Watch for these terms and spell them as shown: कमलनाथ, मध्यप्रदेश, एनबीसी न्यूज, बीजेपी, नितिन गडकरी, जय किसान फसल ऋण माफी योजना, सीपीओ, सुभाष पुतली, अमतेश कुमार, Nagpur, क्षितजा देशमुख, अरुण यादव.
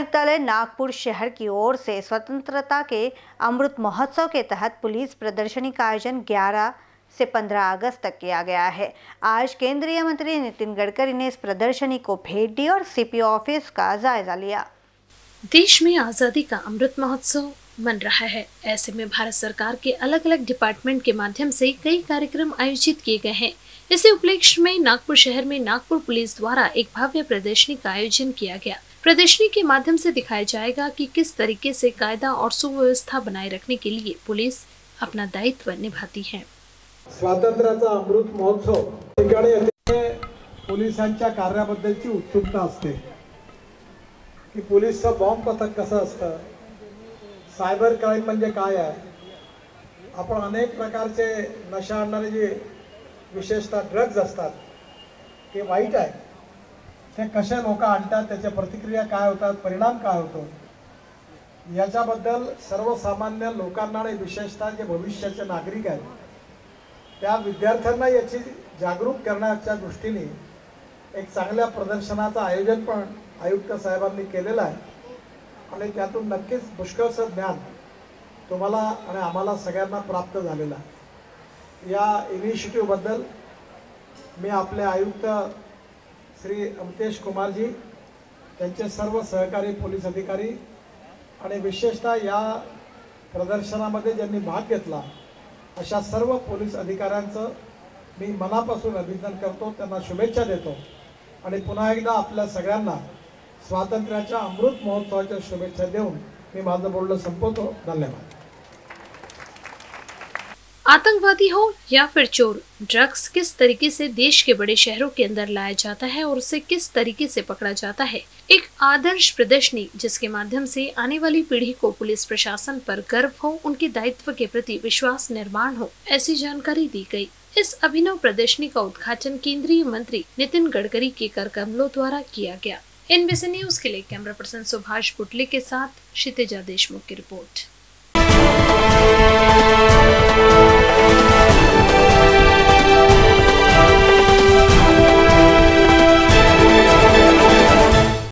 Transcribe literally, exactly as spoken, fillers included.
आयुक्तालय नागपुर शहर की ओर से स्वतंत्रता के अमृत महोत्सव के तहत पुलिस प्रदर्शनी का आयोजन ग्यारह से पंद्रह अगस्त तक किया गया है। आज केंद्रीय मंत्री नितिन गडकरी ने इस प्रदर्शनी को भेंट दी और सीपीओ ऑफिस का जायजा लिया। देश में आज़ादी का अमृत महोत्सव मन रहा है, ऐसे में भारत सरकार के अलग अलग डिपार्टमेंट के माध्यम से कई कार्यक्रम आयोजित किए गए हैं। इसी उपलक्ष्य में नागपुर शहर में नागपुर पुलिस द्वारा एक भव्य प्रदर्शनी का आयोजन किया गया। प्रदर्शनी के माध्यम से दिखाया जाएगा कि किस तरीके से कायदा और सुव्यवस्था बनाए रखने के लिए पुलिस अपना दायित्व निभाती है। स्वातंत्र्याचा अमृत महोत्सव पोलिसांच्या कार्याबद्दलची उत्सुकता असते की पोलिसचं बॉम्ब पथक कसं असतं, सायबर क्राइम म्हणजे काय आहे। आपण अनेक प्रकारचे नशा आणणारे जे विशेषतः ड्रग्ज असतात ते वाईट आहे, ते कसे लोक आणतात, त्याच्या प्रतिक्रिया काय होतात, परिणाम काय होतो, याच्याबद्दल सर्वसामान्य लोकांना आणि विशेषतः जे भविष्याचे नागरिक आहेत त्या विद्यार्थ्यांना याची जागरूक करण्याच्या दृष्टीने एक चांगल्या प्रदर्शनाचं आयोजन पण आयुक्त साहेबांनी केलेलं आहे आणि त्यातून नक्कीच पुष्कळचं ज्ञान तुम्हाला आणि आम्हाला सगळ्यांना प्राप्त झालेलं आहे। या इनिशिएटिव्हबद्दल मी आपले आयुक्त श्री अमतेश कुमारजी, त्यांचे सर्व सहकारी पोलीस अधिकारी आणि विशेषतः या प्रदर्शनामध्ये ज्यांनी भाग घेतला अशा सर्व पोलीस अधिकाऱ्यांचं मी मनापासून अभिनंदन करतो, त्यांना शुभेच्छा देतो आणि पुन्हा एकदा आपल्या सगळ्यांना स्वातंत्र्याच्या अमृत महोत्सवाच्या शुभेच्छा देऊन मी माझं बोलणं संपवतो। धन्यवाद। आतंकवादी हो या फिर चोर, ड्रग्स किस तरीके से देश के बड़े शहरों के अंदर लाया जाता है और उसे किस तरीके से पकड़ा जाता है, एक आदर्श प्रदर्शनी जिसके माध्यम से आने वाली पीढ़ी को पुलिस प्रशासन पर गर्व हो, उनके दायित्व के प्रति विश्वास निर्माण हो, ऐसी जानकारी दी गई। इस अभिनव प्रदर्शनी का उद्घाटन केंद्रीय मंत्री नितिन गडकरी के कर कमलों द्वारा किया गया। एनबीसी न्यूज के लिए कैमरा पर्सन सुभाष पुतली के साथ क्षितजा देशमुख की रिपोर्ट।